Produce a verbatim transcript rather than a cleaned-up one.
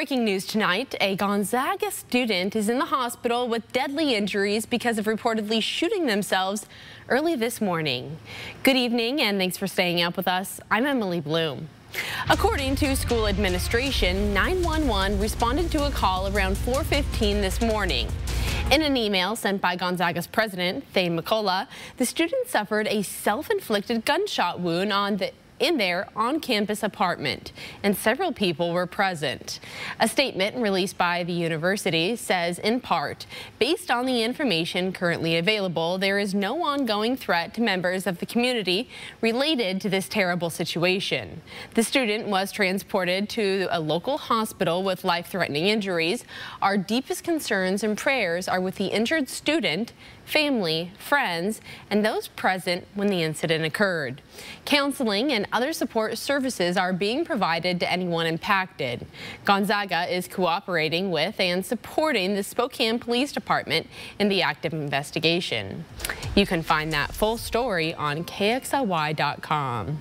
Breaking news tonight, a Gonzaga student is in the hospital with deadly injuries because of reportedly shooting themselves early this morning. Good evening, and thanks for staying up with us. I'm Emily Bloom. According to school administration, nine one one responded to a call around four fifteen this morning. In an email sent by Gonzaga's president, Thayne McCulloh, the student suffered a self-inflicted gunshot wound on the in their on-campus apartment, and several people were present. A statement released by the university says, in part, based on the information currently available, there is no ongoing threat to members of the community related to this terrible situation. The student was transported to a local hospital with life-threatening injuries. Our deepest concerns and prayers are with the injured student, family, friends, and those present when the incident occurred. Counseling and other support services are being provided to anyone impacted. Gonzaga is cooperating with and supporting the Spokane Police Department in the active investigation. You can find that full story on K X L Y dot com.